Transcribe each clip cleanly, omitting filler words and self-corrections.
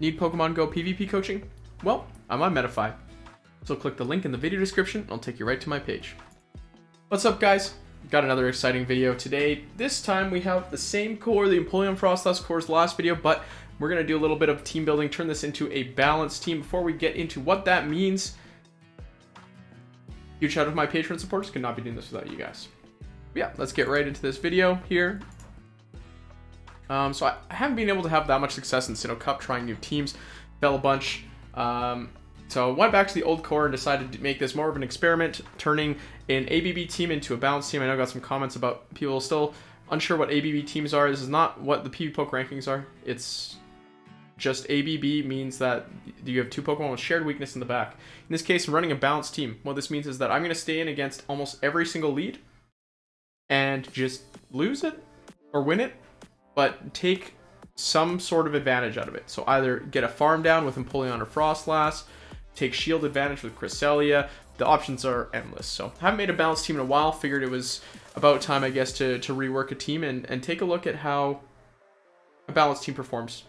Need Pokemon Go PvP coaching? Well, I'm on Metafy. So click the link in the video description and I'll take you right to my page. What's up, guys? Got another exciting video today. This time we have the same core, the Empoleon Froslass core's last video, but we're going to do a little bit of team building, turn this into a balanced team. Before we get into what that means, huge shout out to my Patreon supporters. Could not be doing this without you guys. But yeah, let's get right into this video here. So I haven't been able to have that much success in Sinnoh Cup trying new teams. Fell a bunch. So I went back to the old core and decided to make this more of an experiment, turning an ABB team into a balanced team. I know I got some comments about people still unsure what ABB teams are. This is not what the PvPoke rankings are. It's just ABB means that you have two Pokemon with shared weakness in the back. In this case, I'm running a balanced team. What this means is that I'm going to stay in against almost every single lead and just lose it or win it, but take some sort of advantage out of it. So either get a farm down with Empoleon or Froslass, take shield advantage with Cresselia. The options are endless. So I haven't made a balanced team in a while. Figured it was about time, I guess, to rework a team and take a look at how a balanced team performs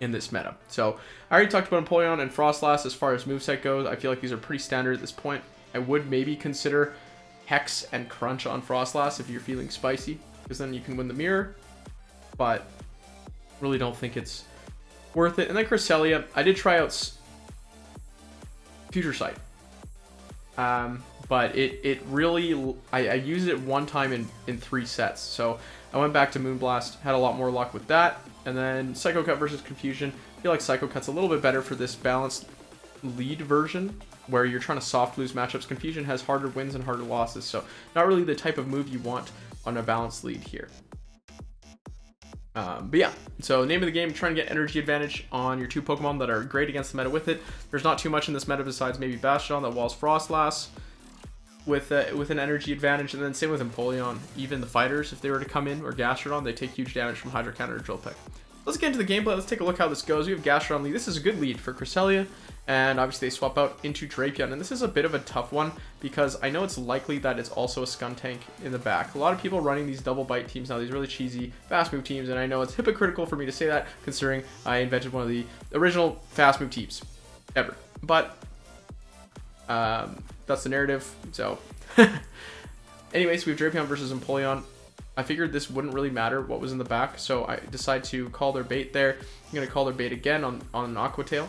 in this meta. So I already talked about Empoleon and Froslass as far as moveset goes. I feel like these are pretty standard at this point. I would maybe consider Hex and Crunch on Froslass if you're feeling spicy, because then you can win the mirror, but really don't think it's worth it. And then Cresselia, I did try out Future Sight, but it really, I used it one time in three sets, so I went back to Moonblast, had a lot more luck with that. And then Psycho Cut versus Confusion. I feel like Psycho Cut's a little bit better for this balanced lead version where you're trying to soft lose matchups. Confusion has harder wins and harder losses, so not really the type of move you want on a balanced lead here. But yeah, so name of the game, trying to get energy advantage on your two Pokemon that are great against the meta with it. There's not too much in this meta besides maybe Bastion that walls Froslass with an energy advantage, and then same with Empoleon. Even the fighters, if they were to come in, or Gastrodon, they take huge damage from Hydro Counter or Drill Pick. Let's get into the gameplay. Let's take a look how this goes. We have Gastrodon lead. This is a good lead for Cresselia, and obviously they swap out into Drapion, and this is a bit of a tough one because I know it's likely that it's also a Skuntank in the back. A lot of people running these double bite teams now, these really cheesy fast move teams, and I know it's hypocritical for me to say that considering I invented one of the original fast move teams ever, but that's the narrative, so anyways, we have Drapion versus Empoleon. I figured this wouldn't really matter what was in the back, so I decide to call their bait there. I'm gonna call their bait again on an Aqua Tail,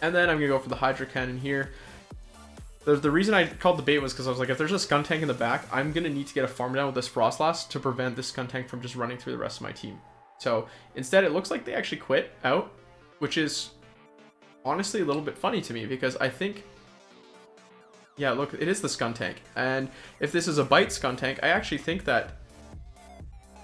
and then I'm gonna go for the Hydro Cannon here. The reason I called the bait was because I was like, if there's a Skuntank in the back, I'm gonna need to get a farm down with this Froslass to prevent this Skuntank from just running through the rest of my team. So instead, it looks like they actually quit out, which is honestly a little bit funny to me because I think, yeah, look, it is the Skuntank. And if this is a bite Skuntank, I actually think that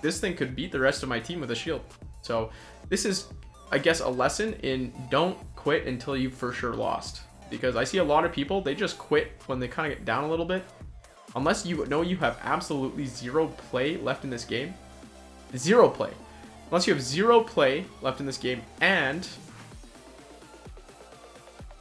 this thing could beat the rest of my team with a shield. So this is, I guess, a lesson in don't quit until you've for sure lost. Because I see a lot of people, they just quit when they kind of get down a little bit. Unless you know you have absolutely zero play left in this game. Zero play. Unless you have zero play left in this game and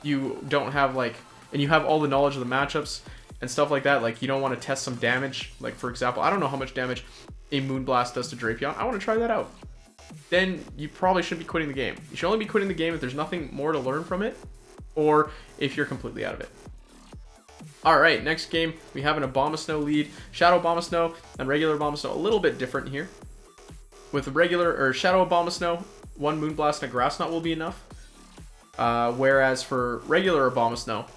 you don't have like, and you have all the knowledge of the matchups and stuff like that, like you don't want to test some damage. Like for example, I don't know how much damage a Moonblast does to Drapion. I want to try that out. Then you probably shouldn't be quitting the game. You should only be quitting the game if there's nothing more to learn from it or if you're completely out of it. All right, next game, we have an Abomasnow lead. Shadow Abomasnow and regular Abomasnow a little bit different here. With regular or Shadow Abomasnow, one Moonblast and a Grass Knot will be enough. Whereas for regular Abomasnow,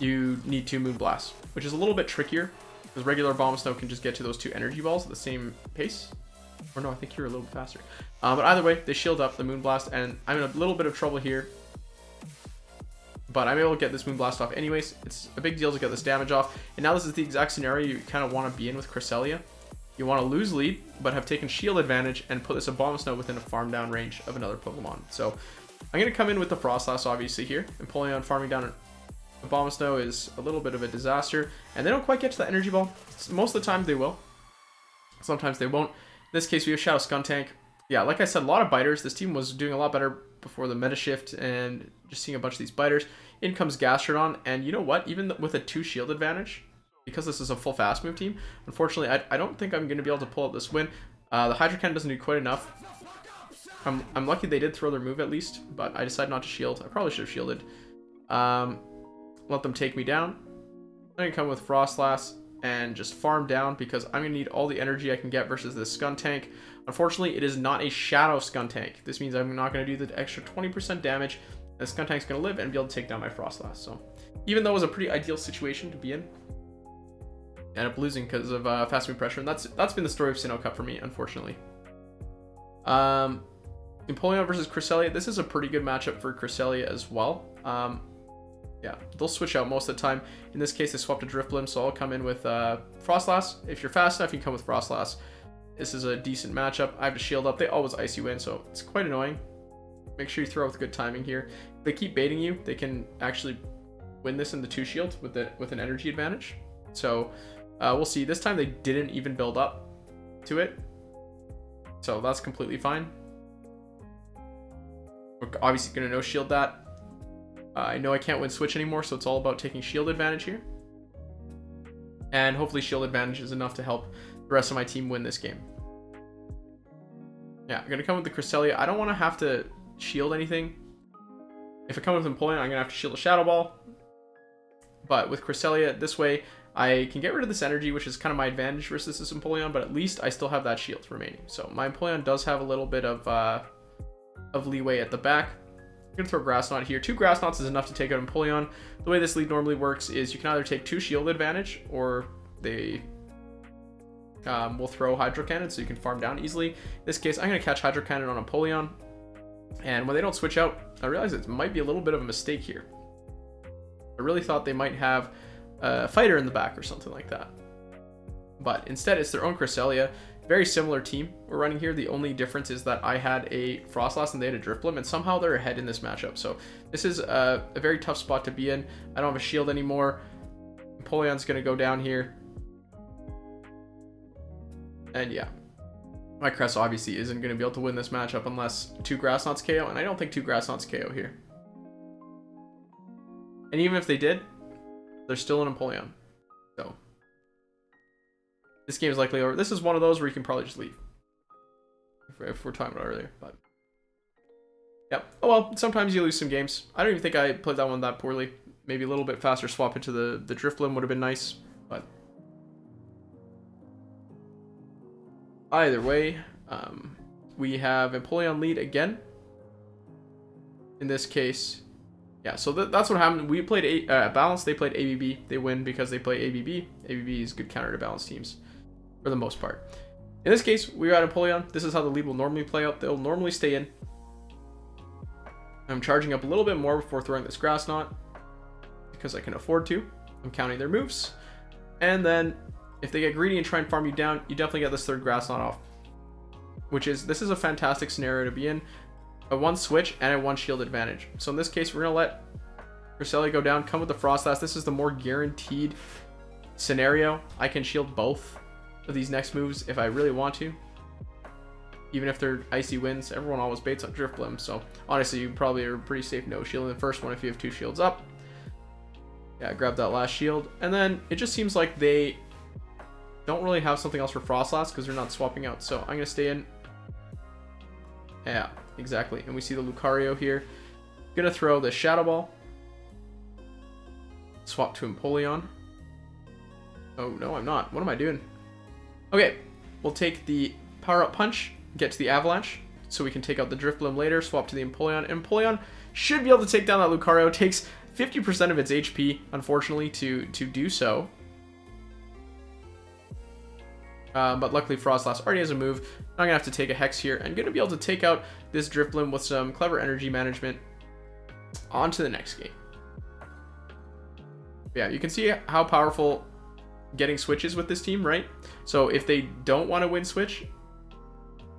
you need two Moonblasts, which is a little bit trickier because regular Abomasnow can just get to those two energy balls at the same pace. Or no, I think you're a little bit faster. But either way, they shield up the Moonblast, and I'm in a little bit of trouble here. But I'm able to get this Moonblast off anyways. It's a big deal to get this damage off. And now this is the exact scenario you kind of want to be in with Cresselia. You want to lose lead, but have taken shield advantage and put this Abomasnow within a farm down range of another Pokemon. So I'm going to come in with the Froslass, obviously, here. And Empoleon farming down an Abomasnow is a little bit of a disaster. And they don't quite get to the energy ball. Most of the time they will. Sometimes they won't. In this case, we have Shadow Skuntank. Yeah, like I said, a lot of biters. This team was doing a lot better before the meta shift and just seeing a bunch of these biters. In comes Gastrodon, and you know what? Even with a two shield advantage, because this is a full fast move team, unfortunately, I don't think I'm going to be able to pull out this win. The Hydro Cannon doesn't do quite enough. I'm lucky they did throw their move at least, but I decided not to shield. I probably should have shielded. Let them take me down. I'm going to come with Froslass and just farm down because I'm going to need all the energy I can get versus this Skuntank. Unfortunately, it is not a Shadow Skuntank. This means I'm not going to do the extra 20% damage. The Skuntank's going to live and be able to take down my Froslass. So even though it was a pretty ideal situation to be in, I ended up losing because of fast-moving pressure. And that's been the story of Sinnoh Cup for me, unfortunately. Empoleon versus Cresselia. This is a pretty good matchup for Cresselia as well. Yeah, they'll switch out most of the time. In this case, they swapped a Drifblim, so I'll come in with Froslass. If you're fast enough, you can come with Froslass. This is a decent matchup. I have to shield up. They always ice you in, so it's quite annoying. Make sure you throw out with good timing here. If they keep baiting you, they can actually win this in the 2 shield with an energy advantage. So we'll see. This time they didn't even build up to it, so that's completely fine. We're obviously going to no shield that. I know I can't win switch anymore, so it's all about taking shield advantage here. And hopefully shield advantage is enough to help the rest of my team win this game. Yeah, I'm going to come with the Cresselia. I don't want to have to shield anything. If I come with Empoleon, I'm going to have to shield a Shadow Ball. But with Cresselia, this way, I can get rid of this energy, which is kind of my advantage versus this Empoleon, but at least I still have that shield remaining. So my Empoleon does have a little bit of leeway at the back. I'm going to throw Grass Knot here. 2 Grass Knots is enough to take out Empoleon. The way this lead normally works is you can either take 2 shield advantage, or they will throw Hydro Cannon so you can farm down easily. In this case, I'm going to catch Hydro Cannon on Empoleon. And when they don't switch out, I realize it might be a little bit of a mistake here. I really thought they might have a fighter in the back or something like that. But instead, it's their own Cresselia. Very similar team we're running here. The only difference is that I had a Froslass and they had a Drifblim, and somehow they're ahead in this matchup. So this is a very tough spot to be in. I don't have a shield anymore. Empoleon's going to go down here. And yeah, my Cress obviously isn't going to be able to win this matchup unless 2 Grass Knots KO, and I don't think 2 Grass Knots KO here. And even if they did, they're still an Empoleon. So this game is likely over. This is one of those where you can probably just leave, if we're talking about earlier. But yep. Oh well, sometimes you lose some games. I don't even think I played that one that poorly. Maybe a little bit faster swap into the Drifblim would have been nice. But either way, we have Empoleon lead again. In this case, yeah. So that's what happened. We played balance. They played ABB. They win because they play ABB. ABB is good counter to balance teams, for the most part. In this case, we're at Empoleon. This is how the lead will normally play out. They'll normally stay in. I'm charging up a little bit more before throwing this Grass Knot because I can afford to. I'm counting their moves. And then if they get greedy and try and farm you down, you definitely get this 3rd Grass Knot off, which is, this is a fantastic scenario to be in. A 1 switch and a 1 shield advantage. So in this case, we're going to let Cresselia go down, come with the Froslass. This is the more guaranteed scenario. I can shield both of these next moves if I really want to, even if they're icy winds. Everyone always baits on Drifblim, so honestly you probably are pretty safe no shielding the first one if you have 2 shields up. Yeah, grab that last shield, and then it just seems like they don't really have something else for Froslass because they're not swapping out, so I'm gonna stay in. Yeah, exactly. And we see the Lucario here. I'm gonna throw the Shadow Ball, swap to Empoleon. Oh no, I'm not. What am I doing? Okay, we'll take the power-up punch, get to the Avalanche, so we can take out the Drifblim later, swap to the Empoleon. Empoleon should be able to take down that Lucario. Takes 50% of its HP, unfortunately, to do so. But luckily, Froslass already has a move. Now I'm going to have to take a Hex here, and going to be able to take out this Drifblim with some clever energy management. On to the next game. Yeah, you can see how powerful getting switches with this team, right? So if they don't want to win switch,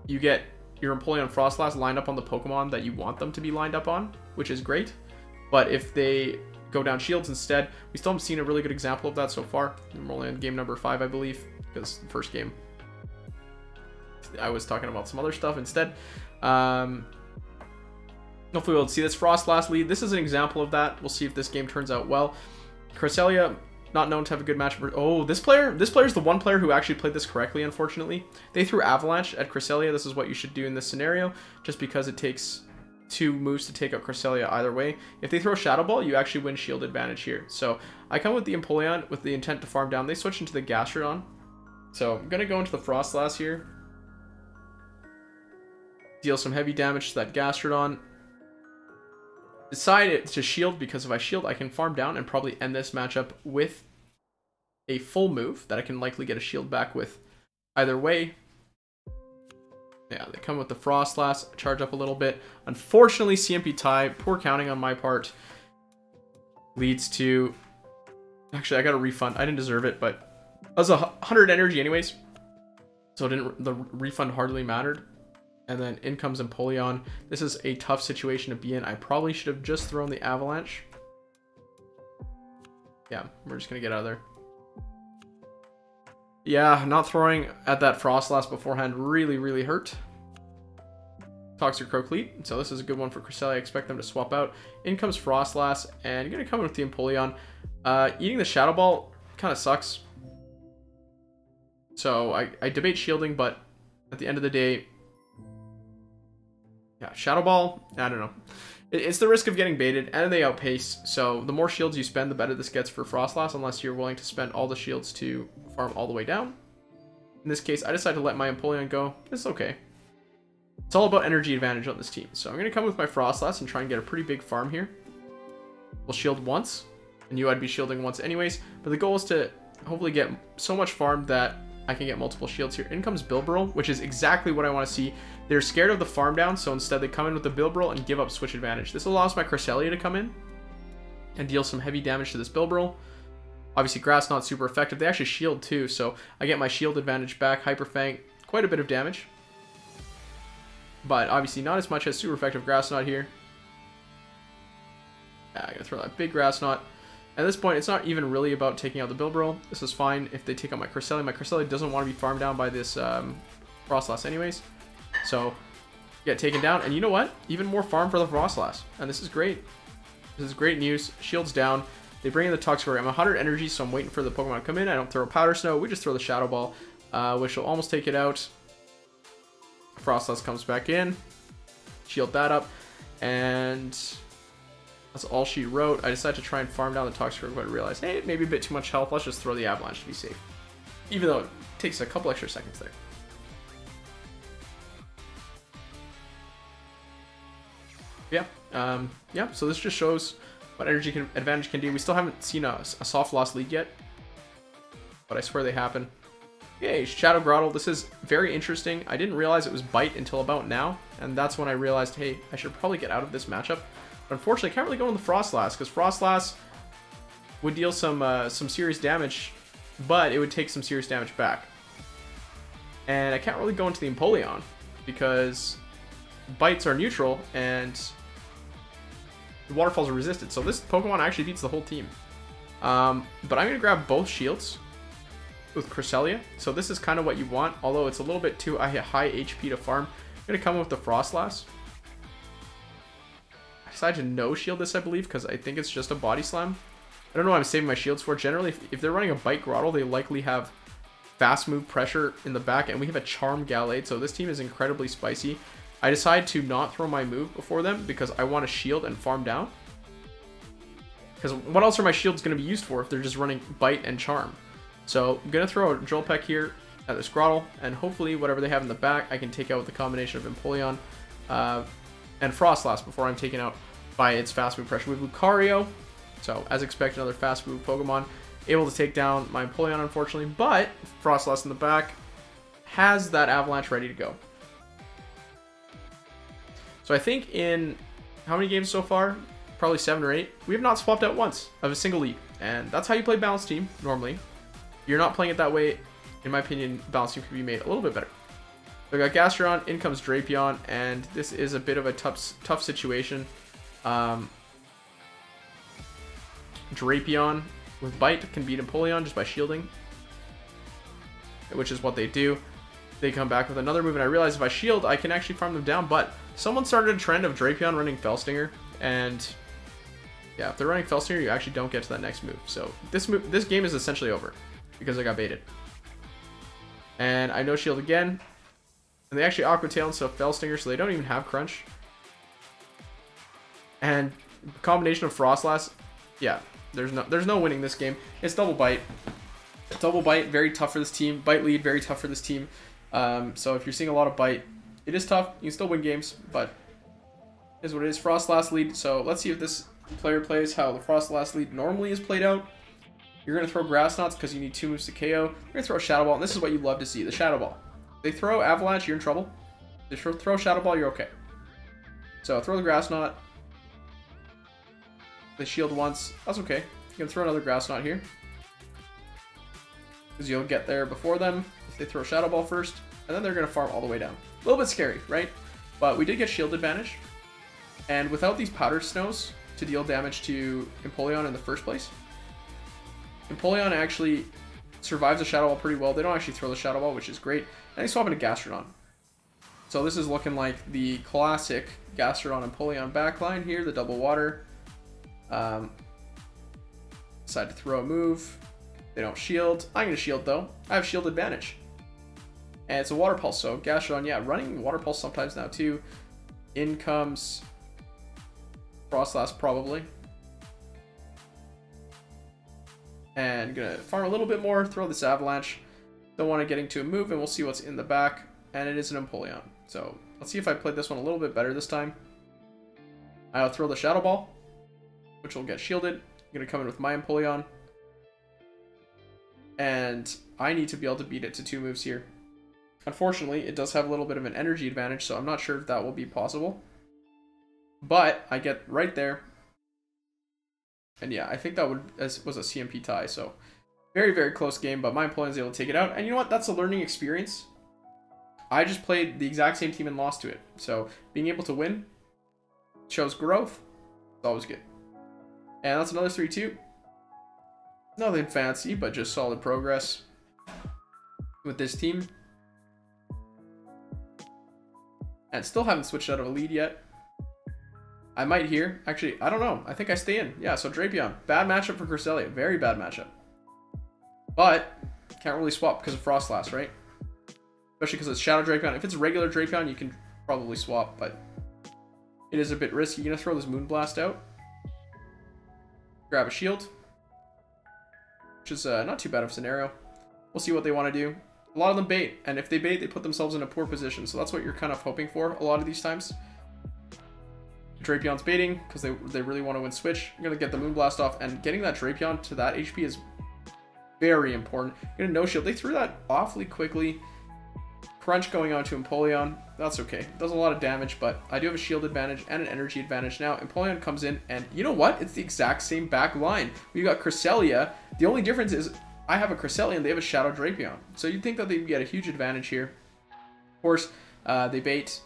you get your Empoleon Froslass lined up on the Pokemon that you want them to be lined up on, which is great. But if they go down shields instead, we still haven't seen a really good example of that so far. We're only on game number 5, I believe, because the first game I was talking about some other stuff instead. Hopefully we'll see this Froslass lead. This is an example of that. We'll see if this game turns out well. Cresselia Not known to have a good match. Oh, this player is the one player who actually played this correctly, unfortunately. They threw Avalanche at Cresselia. This is what you should do in this scenario, just because it takes 2 moves to take out Cresselia either way. If they throw Shadow Ball, you actually win shield advantage here. So I come with the Empoleon with the intent to farm down. They switch into the Gastrodon. So I'm going to go into the Froslass here. Deal some heavy damage to that Gastrodon. Decide to shield, because if I shield, I can farm down and probably end this matchup with a full move that I can likely get a shield back with either way. Yeah, they come with the Froslass, charge up a little bit. Unfortunately, CMP tie, poor counting on my part, leads to... Actually, I got a refund. I didn't deserve it, but I was 100 energy anyways, so it didn't, the refund hardly mattered. And then in comes Empoleon. This is a tough situation to be in. I probably should have just thrown the Avalanche. Yeah, we're just going to get out of there. Yeah, not throwing at that Froslass beforehand really, really hurt. Toxicroak lead. So this is a good one for Cresselia. I expect them to swap out. In comes Froslass, and you're going to come in with the Empoleon. Eating the Shadow Ball kind of sucks. So I debate shielding, but at the end of the day... Yeah, Shadow Ball, I don't know. It's the risk of getting baited, and they outpace, so the more shields you spend, the better this gets for Froslass, unless you're willing to spend all the shields to farm all the way down. In this case, I decide to let my Empoleon go. It's okay. It's all about energy advantage on this team, so I'm going to come with my Froslass and try and get a pretty big farm here. We'll shield once. I knew I'd be shielding once anyways, but the goal is to hopefully get so much farm that I can get multiple shields here. In comes Bibarel, which is exactly what I want to see. They're scared of the farm down, so instead they come in with the Bibarel and give up switch advantage. This allows my Cresselia to come in and deal some heavy damage to this Bibarel. Obviously, grass not super effective. They actually shield too, so I get my shield advantage back. Hyper Fang, quite a bit of damage, but obviously not as much as super effective grass knot here. Yeah, I'm gonna throw that big grass knot. At this point, it's not even really about taking out the Bibarel. This is fine if they take out my Cresselia. My Cresselia doesn't want to be farmed down by this Froslass anyways. So, get taken down. And you know what? Even more farm for the Froslass. And this is great. This is great news. Shields down. They bring in the Toxicroak. I'm 100 energy, so I'm waiting for the Pokemon to come in. I don't throw Powder Snow. We just throw the Shadow Ball, which will almost take it out. Froslass comes back in. Shield that up. And... that's all she wrote. I decided to try and farm down the Toxicroak, but I realized, hey, maybe a bit too much health. Let's just throw the Avalanche to be safe. Even though it takes a couple extra seconds there. Yeah. Yeah, so this just shows what energy advantage can do. We still haven't seen a soft loss lead yet, but I swear they happen. Yay, Shadow Grotle. This is very interesting. I didn't realize it was Bite until about now, and that's when I realized, hey, I should probably get out of this matchup. Unfortunately, I can't really go on the Froslass, because Froslass would deal some serious damage, but it would take some serious damage back. And I can't really go into the Empoleon, because bites are neutral, and the waterfalls are resisted. So this Pokemon actually beats the whole team. But I'm going to grab both shields with Cresselia. So this is kind of what you want, although it's a little bit too high HP to farm. I'm going to come with the Froslass. I decided to no shield this, I believe, because I think it's just a body slam. I don't know what I'm saving my shields for. Generally, if they're running a bite Grotle, they likely have fast move pressure in the back, and we have a charm Gallade, so this team is incredibly spicy. I decide to not throw my move before them because I want to shield and farm down. Because what else are my shields going to be used for if they're just running bite and charm? So I'm going to throw a drill peck here at this Grotle, and hopefully whatever they have in the back, I can take out with the combination of Empoleon, and Froslass before I'm taken out by its fast move pressure. We have Lucario, so as expected, another fast move Pokemon, able to take down my Empoleon, unfortunately, but Froslass in the back has that Avalanche ready to go. So I think in how many games so far? Probably 7 or 8. We have not swapped out once of a single lead, and that's how you play Balanced Team normally. You're not playing it that way. In my opinion, Balanced Team could be made a little bit better. So we got Gastrodon, in comes Drapion, and this is a bit of a tough situation. Drapion with Bite can beat Empoleon just by shielding, which is what they do. They come back with another move, and I realize if I shield, I can actually farm them down, but someone started a trend of Drapion running Felstinger, and Yeah, if they're running Felsinger, you actually don't get to that next move. So this game is essentially over because I got baited. And I no shield again. And they actually Aqua Tail and stuff Felsinger, so they don't even have Crunch. And combination of Froslass, yeah, there's no winning this game. It's Double Bite. Double Bite, very tough for this team. Bite lead, very tough for this team. So if you're seeing a lot of Bite, it is tough. You can still win games, but it is what it is. Froslass lead. So let's see if this player plays how the Froslass lead normally is played out. You're going to throw Grass Knots because you need 2 moves to KO. You're going to throw a Shadow Ball, and this is what you love to see, the Shadow Ball. They throw Avalanche, you're in trouble. They throw Shadow Ball, you're okay. So throw the Grass Knot. They shield once. That's okay. You can throw another Grass Knot here, because you'll get there before them if they throw Shadow Ball first, and then they're going to farm all the way down. A little bit scary, right? But we did get shield advantage, and without these Powdered Snows to deal damage to Empoleon in the first place, Empoleon actually survives the Shadow Ball pretty well. They don't actually throw the Shadow Ball, which is great, and they swap into Gastrodon. So this is looking like the classic Gastrodon Empoleon backline here, the double water. Decide to throw a move. They don't shield. I'm going to shield though. I have shield advantage. And it's a Water Pulse, so Gastrodon, yeah, running Water Pulse sometimes now too. In comes Froslass probably. And going to farm a little bit more, throw this Avalanche. Don't want to get into a move, and we'll see what's in the back. And it is an Empoleon. So let's see if I played this one a little bit better this time. I'll throw the Shadow Ball, which will get shielded. I'm going to come in with my Empoleon, and I need to be able to beat it to 2 moves here. Unfortunately, it does have a little bit of an energy advantage, so I'm not sure if that will be possible. But I get right there. And yeah, I think that was a CMP tie, so very, very close game, but my opponent's able to take it out. And you know what? That's a learning experience. I just played the exact same team and lost to it. So being able to win shows growth. It's always good. And that's another 3-2. Nothing fancy, but just solid progress with this team. And still haven't switched out of a lead yet. I might here. Actually, I don't know. I think I stay in. Yeah, so Drapion. Bad matchup for Cresselia. Very bad matchup. But can't really swap because of Froslass, right? Especially because it's Shadow Drapion. If it's regular Drapion, you can probably swap, but it is a bit risky. You're going to throw this Moonblast out. Grab a shield, which is not too bad of a scenario. We'll see what they want to do. A lot of them bait, and if they bait, they put themselves in a poor position. So that's what you're kind of hoping for a lot of these times. Drapion's baiting because they really want to win switch. You're going to get the Moonblast off, and getting that Drapion to that HP is very important. You're going to no-shield. They threw that awfully quickly. Crunch going on to Empoleon. That's okay. It does a lot of damage, but I do have a shield advantage and an energy advantage now. Empoleon comes in, and you know what? It's the exact same back line. We've got Cresselia. The only difference is I have a Cresselia and they have a Shadow Drapion. So you'd think that they'd get a huge advantage here. Of course, they bait,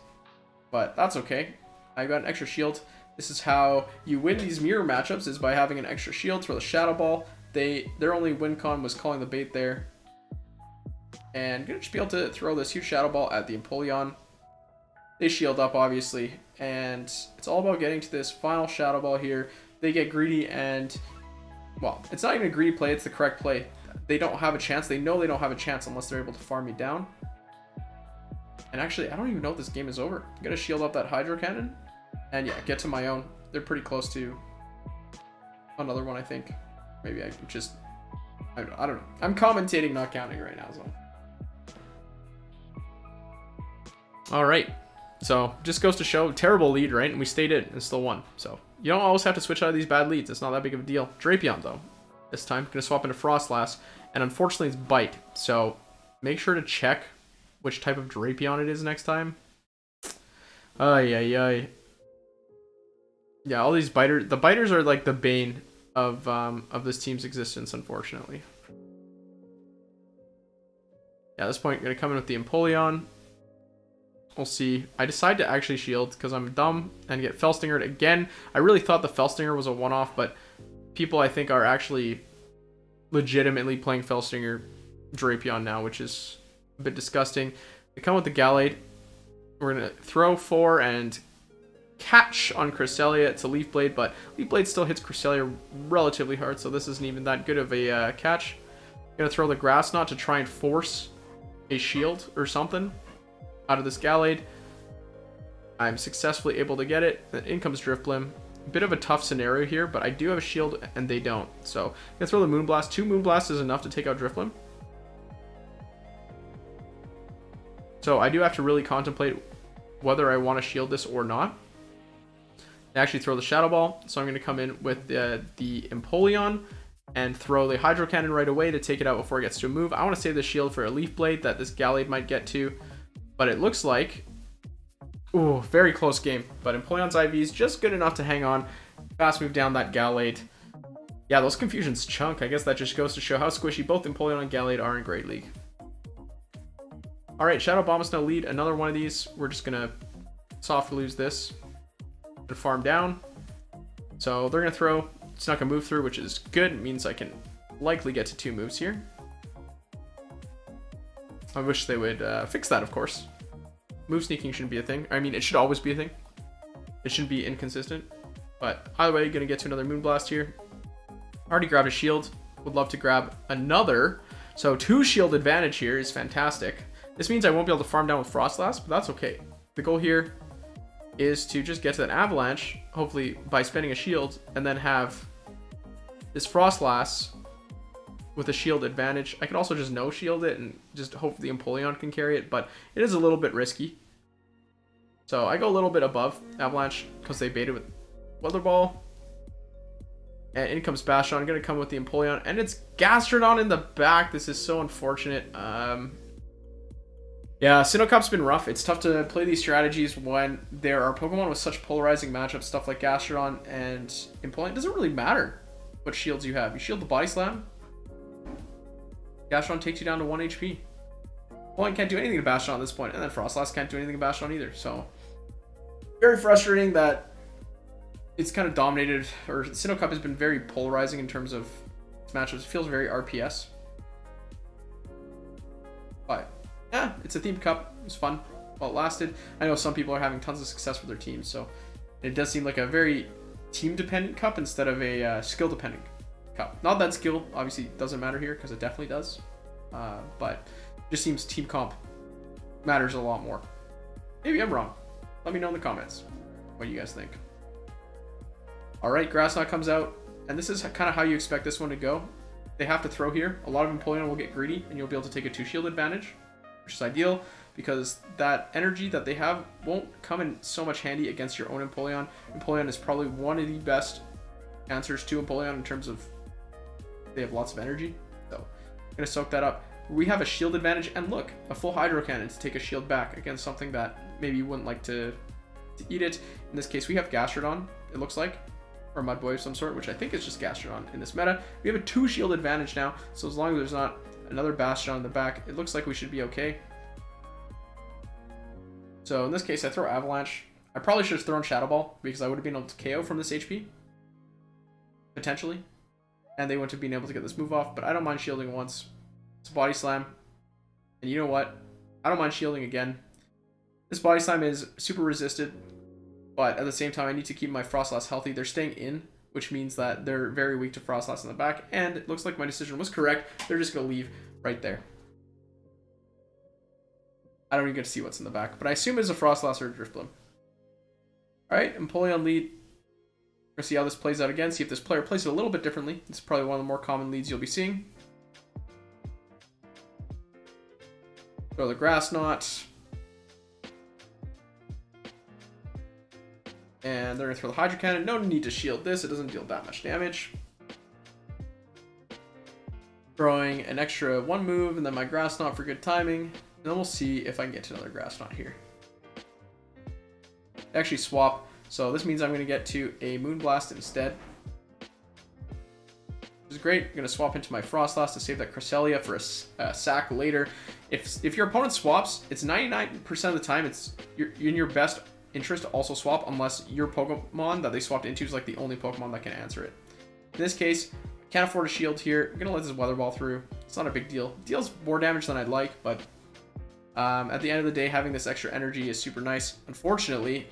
but that's okay. I got an extra shield. This is how you win these mirror matchups, is by having an extra shield for the Shadow Ball. Their only win con was calling the bait there. And gonna just be able to throw this huge Shadow Ball at the Empoleon. They shield up, obviously, and it's all about getting to this final Shadow Ball here. They get greedy, and well, it's not even a greedy play, it's the correct play. They don't have a chance. They know they don't have a chance unless they're able to farm me down. And actually, I don't even know if this game is over. I'm gonna shield up that Hydro Cannon, and yeah, get to my own. They're pretty close to another one, I think. Maybe I don't know. I'm commentating, not counting right now, so. All right, so just goes to show, terrible lead, right? And we stayed in and still won. So you don't always have to switch out of these bad leads. It's not that big of a deal. Drapion, though, this time, going to swap into Froslass. And unfortunately, it's Bite. So make sure to check which type of Drapion it is next time. Ay, ay, ay. Yeah, all these Biters. The Biters are like the bane of this team's existence, unfortunately. Yeah, at this point, going to come in with the Empoleon. We'll see. I decide to actually shield because I'm dumb and get Felsingered again. I really thought the Felsinger was a one-off, but people I think are actually legitimately playing Felsinger Drapion now, which is a bit disgusting. They come with the Gallade. We're going to throw 4 and catch on Cresselia. It's a Leaf Blade, but Leaf Blade still hits Cresselia relatively hard, so this isn't even that good of a catch. I'm going to throw the Grass Knot to try and force a shield or something out of this Gallade. I'm successfully able to get it. Then in comes Drifblim. A bit of a tough scenario here, but I do have a shield and they don't. So I'm going to throw the Moonblast. 2 Moonblasts is enough to take out Drifblim. So I do have to really contemplate whether I want to shield this or not. I actually throw the Shadow Ball. So I'm going to come in with the Empoleon and throw the Hydro Cannon right away to take it out before it gets to a move. I want to save the shield for a Leaf Blade that this Gallade might get to. But it looks like... ooh, very close game. But Empoleon's IV is just good enough to hang on. Fast move down that Gallade. Yeah, those confusions chunk. I guess that just goes to show how squishy both Empoleon and Gallade are in Great League. Alright, Shadow Abomasnow lead. Another one of these. We're just going to soft lose this. And farm down. So they're going to throw. It's not going to move through, which is good. It means I can likely get to 2 moves here. I wish they would fix that, of course. Move sneaking shouldn't be a thing. I mean, it should always be a thing. It shouldn't be inconsistent. But either way, gonna get to another Moonblast here. Already grabbed a shield. Would love to grab another. So 2 shield advantage here is fantastic. This means I won't be able to farm down with Froslass, but that's okay. The goal here is to just get to that Avalanche, hopefully by spending a shield, and then have this Froslass with a shield advantage. I could also just no shield it and just hope the Empoleon can carry it, but it is a little bit risky. So I go a little bit above Avalanche because they baited with Weather Ball. And in comes Bastion. I'm going to come with the Empoleon, and it's Gastrodon in the back. This is so unfortunate. Yeah, Sinnoh Cup's been rough. It's tough to play these strategies when there are Pokemon with such polarizing matchups, stuff like Gastrodon and Empoleon. It doesn't really matter what shields you have. You shield the Body Slam, Gastrodon takes you down to 1 HP. Empoleon can't do anything to Bastion at this point, and then Froslass can't do anything to Bastion either. So, very frustrating that it's kind of dominated, or Sinnoh Cup has been very polarizing in terms of matchups. It feels very RPS. But yeah, it's a themed cup. It was fun while it lasted. I know some people are having tons of success with their teams, so it does seem like a very team-dependent cup instead of a skill-dependent cup. Not that skill obviously doesn't matter here, because it definitely does, but it just seems team comp matters a lot more. Maybe I'm wrong. Let me know in the comments what you guys think. All right, Grass Knot comes out, and this is kind of how you expect this one to go. They have to throw here. A lot of Empoleon will get greedy, and you'll be able to take a 2 shield advantage, which is ideal because that energy that they have won't come in so much handy against your own Empoleon. Empoleon is probably one of the best answers to Empoleon in terms of they have lots of energy. So I'm going to soak that up. We have a shield advantage, and look, a full Hydro Cannon to take a shield back against something that maybe you wouldn't like to eat it. In this case, we have Gastrodon, it looks like, or Mudboy of some sort, which I think is just Gastrodon in this meta. We have a 2 shield advantage now, so as long as there's not another Bastion in the back, it looks like we should be okay. So in this case, I throw Avalanche. I probably should have thrown Shadow Ball because I would have been able to KO from this HP, potentially. And they wouldn't have been able to get this move off, but I don't mind shielding once. It's a Body Slam. And you know what? I don't mind shielding again. This Body Slam is super resisted, but at the same time, I need to keep my Froslass healthy. They're staying in, which means that they're very weak to Froslass in the back, and it looks like my decision was correct. They're just going to leave right there. I don't even get to see what's in the back, but I assume it's a Froslass or a Drifblim. Alright, Empoleon lead. We're going to see how this plays out again, see if this player plays it a little bit differently. It's probably one of the more common leads you'll be seeing. Throw the Grass Knot. And they're going to throw the Hydro Cannon. No need to shield this. It doesn't deal that much damage. Throwing an extra 1 move and then my Grass Knot for good timing. And then we'll see if I can get to another Grass Knot here. Actually swap. So this means I'm going to get to a Moonblast instead. Which is great. I'm going to swap into my Froslass to save that Cresselia for a sack later. If your opponent swaps, it's 99% of the time it's in your best interest to also swap, unless your Pokemon that they swapped into is like the only Pokemon that can answer it. In this case, can't afford a shield here. I'm going to let this Weather Ball through. It's not a big deal. It deals more damage than I'd like, but at the end of the day, having this extra energy is super nice. Unfortunately,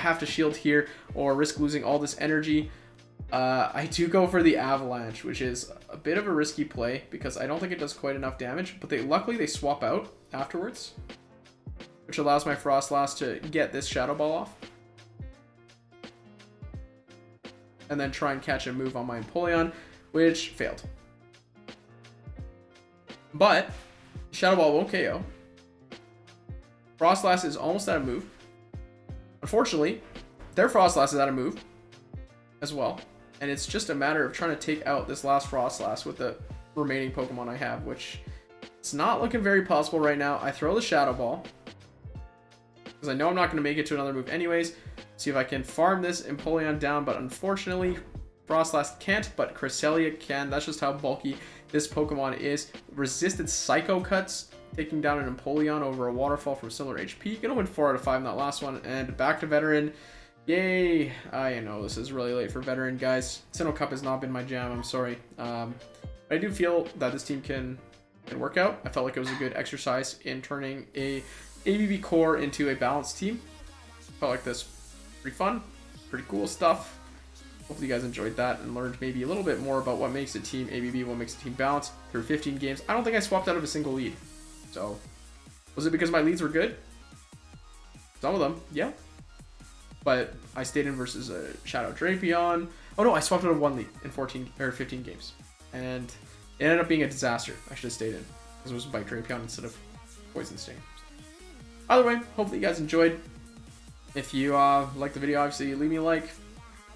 have to shield here or risk losing all this energy. I do go for the Avalanche, which is a bit of a risky play because I don't think it does quite enough damage, but luckily they swap out afterwards, which allows my Froslass to get this Shadow Ball off. And then try and catch a move on my Empoleon, which failed. But Shadow Ball won't KO. Froslass is almost out of move. Unfortunately, their Froslass is out of move as well. And it's just a matter of trying to take out this last Froslass with the remaining Pokemon I have, which it's not looking very possible right now. I throw the Shadow Ball, because I know I'm not going to make it to another move anyways. See if I can farm this Empoleon down, but unfortunately, Froslass can't, but Cresselia can. That's just how bulky this Pokemon is. Resisted Psycho Cuts, taking down an Empoleon over a Waterfall from similar HP. Gonna win 4 out of 5 in that last one, and back to Veteran. Yay! I know this is really late for Veteran, guys. Sinnoh Cup has not been my jam, I'm sorry. But I do feel that this team can work out. I felt like it was a good exercise in turning a ABB core into a balanced team. Felt like this pretty fun, pretty cool stuff. Hopefully you guys enjoyed that and learned maybe a little bit more about what makes a team ABB, what makes a team balanced. Through 15 games, I don't think I swapped out of a single lead. So, was it because my leads were good? Some of them, yeah. But I stayed in versus a Shadow Drapion. Oh no, I swapped out of one lead in 15 games. And it ended up being a disaster. I should have stayed in, because it was by Drapion instead of Poison Sting. Either way, hopefully you guys enjoyed. If you like the video, obviously leave me a like.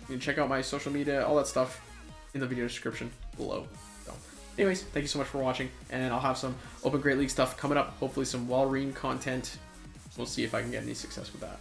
You can check out my social media, all that stuff in the video description below. So, anyways, thank you so much for watching, and I'll have some Open Great League stuff coming up. Hopefully some Walreen content. We'll see if I can get any success with that.